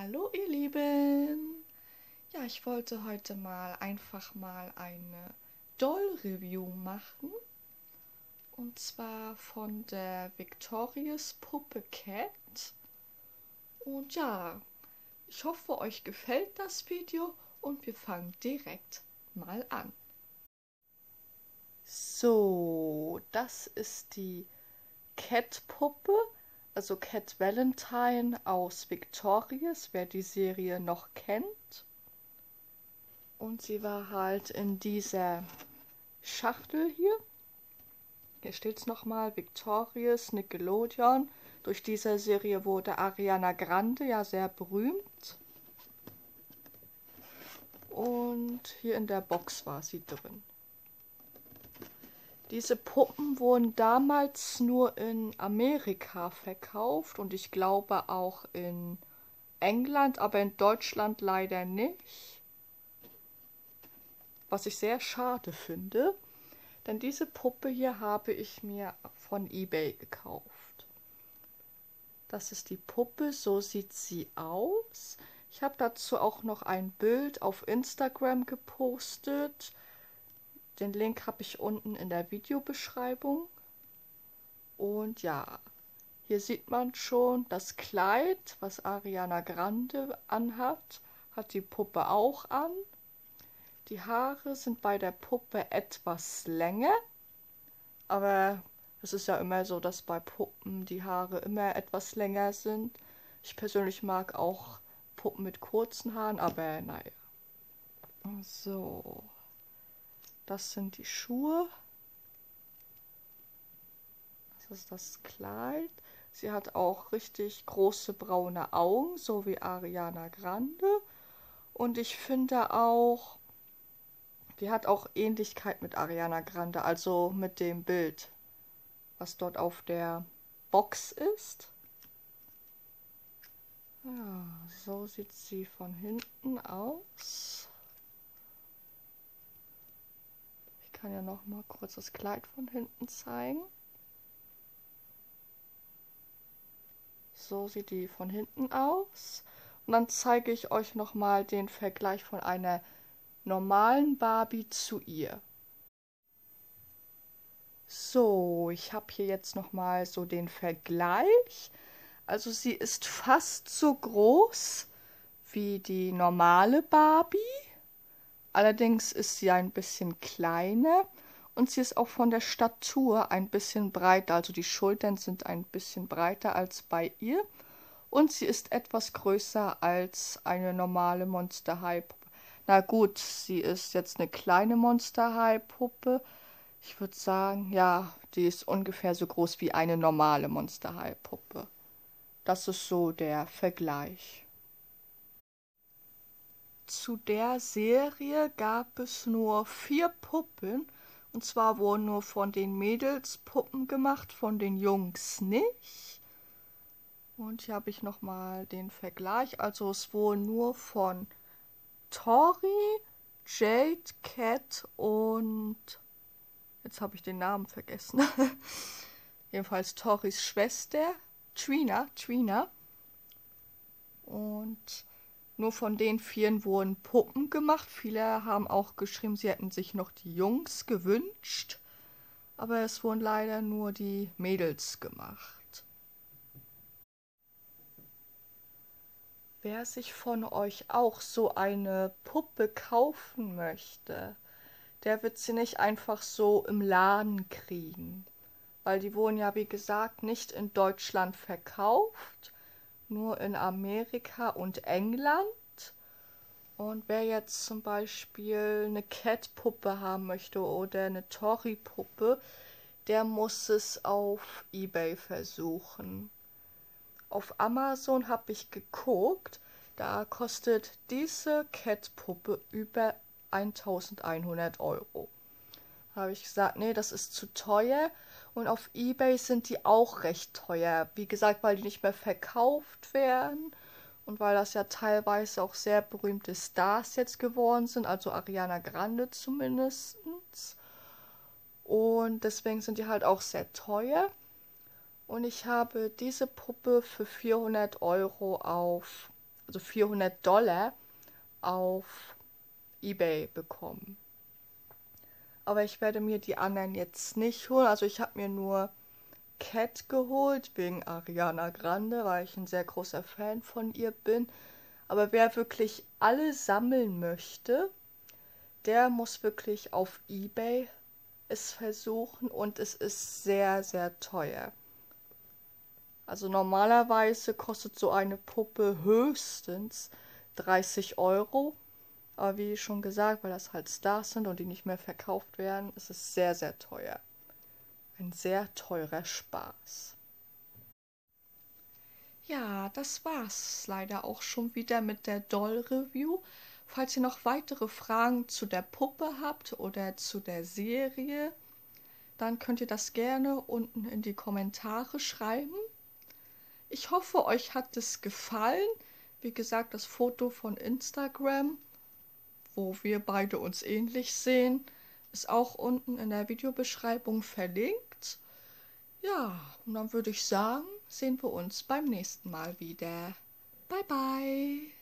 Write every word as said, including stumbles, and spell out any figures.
Hallo ihr Lieben! Ja, ich wollte heute mal einfach mal eine Doll-Review machen. Und zwar von der Victorious Puppe Cat. Und ja, ich hoffe, euch gefällt das Video und wir fangen direkt mal an. So, das ist die Cat-Puppe, also Cat Valentine aus Victorious, wer die Serie noch kennt. Und sie war halt in dieser Schachtel hier. Hier steht es nochmal, Victorious, Nickelodeon. Durch diese Serie wurde Ariana Grande ja sehr berühmt. Und hier in der Box war sie drin. Diese Puppen wurden damals nur in Amerika verkauft und ich glaube auch in England, aber in Deutschland leider nicht. Was ich sehr schade finde, denn diese Puppe hier habe ich mir von eBay gekauft. Das ist die Puppe, so sieht sie aus. Ich habe dazu auch noch ein Bild auf Instagram gepostet. Den Link habe ich unten in der Videobeschreibung. Und ja, hier sieht man schon das Kleid, was Ariana Grande anhat, hat die Puppe auch an. Die Haare sind bei der Puppe etwas länger, aber es ist ja immer so, dass bei Puppen die Haare immer etwas länger sind. Ich persönlich mag auch Puppen mit kurzen Haaren, aber naja. So. Das sind die Schuhe. Das ist das Kleid. Sie hat auch richtig große braune Augen, so wie Ariana Grande. Und ich finde auch, die hat auch Ähnlichkeit mit Ariana Grande, also mit dem Bild, was dort auf der Box ist. Ja, so sieht sie von hinten aus. Ich kann ja noch mal kurz das Kleid von hinten zeigen. So sieht die von hinten aus. Und dann zeige ich euch noch mal den Vergleich von einer normalen Barbie zu ihr. So, ich habe hier jetzt noch mal so den Vergleich. Also sie ist fast so groß wie die normale Barbie. Allerdings ist sie ein bisschen kleiner und sie ist auch von der Statur ein bisschen breiter. Also die Schultern sind ein bisschen breiter als bei ihr. Und sie ist etwas größer als eine normale Monster High-Puppe. Na gut, sie ist jetzt eine kleine Monster High-Puppe. Ich würde sagen, ja, die ist ungefähr so groß wie eine normale Monster High-Puppe. Das ist so der Vergleich. Zu der Serie gab es nur vier Puppen und zwar wurden nur von den Mädels Puppen gemacht, von den Jungs nicht. Und hier habe ich nochmal den Vergleich, also es wurden nur von Tori, Jade, Cat und jetzt habe ich den Namen vergessen, jedenfalls Toris Schwester, Trina, Trina und nur von den Vieren wurden Puppen gemacht. Viele haben auch geschrieben, sie hätten sich noch die Jungs gewünscht. Aber es wurden leider nur die Mädels gemacht. Wer sich von euch auch so eine Puppe kaufen möchte, der wird sie nicht einfach so im Laden kriegen. Weil die wurden ja, wie gesagt, nicht in Deutschland verkauft. Nur in Amerika und England. Und wer jetzt zum Beispiel eine Cat-Puppe haben möchte oder eine Tori-Puppe, der muss es auf eBay versuchen. Auf Amazon habe ich geguckt, da kostet diese Cat-Puppe über eintausendeinhundert Euro. Da habe ich gesagt, nee, das ist zu teuer. Und auf eBay sind die auch recht teuer. Wie gesagt, weil die nicht mehr verkauft werden und weil das ja teilweise auch sehr berühmte Stars jetzt geworden sind, also Ariana Grande zumindest. Und deswegen sind die halt auch sehr teuer. Und ich habe diese Puppe für vierhundert Euro auf also vierhundert Dollar, auf eBay bekommen. Aber ich werde mir die anderen jetzt nicht holen. Also ich habe mir nur Cat geholt, wegen Ariana Grande, weil ich ein sehr großer Fan von ihr bin. Aber wer wirklich alle sammeln möchte, der muss wirklich auf eBay es versuchen, und es ist sehr, sehr teuer. Also normalerweise kostet so eine Puppe höchstens dreißig Euro. Aber wie schon gesagt, weil das halt Stars sind und die nicht mehr verkauft werden, ist es sehr, sehr teuer. Ein sehr teurer Spaß. Ja, das war's leider auch schon wieder mit der Doll-Review. Falls ihr noch weitere Fragen zu der Puppe habt oder zu der Serie, dann könnt ihr das gerne unten in die Kommentare schreiben. Ich hoffe, euch hat es gefallen. Wie gesagt, das Foto von Instagram, wo wir beide uns ähnlich sehen, ist auch unten in der Videobeschreibung verlinkt. Ja, und dann würde ich sagen, sehen wir uns beim nächsten Mal wieder. Bye, bye!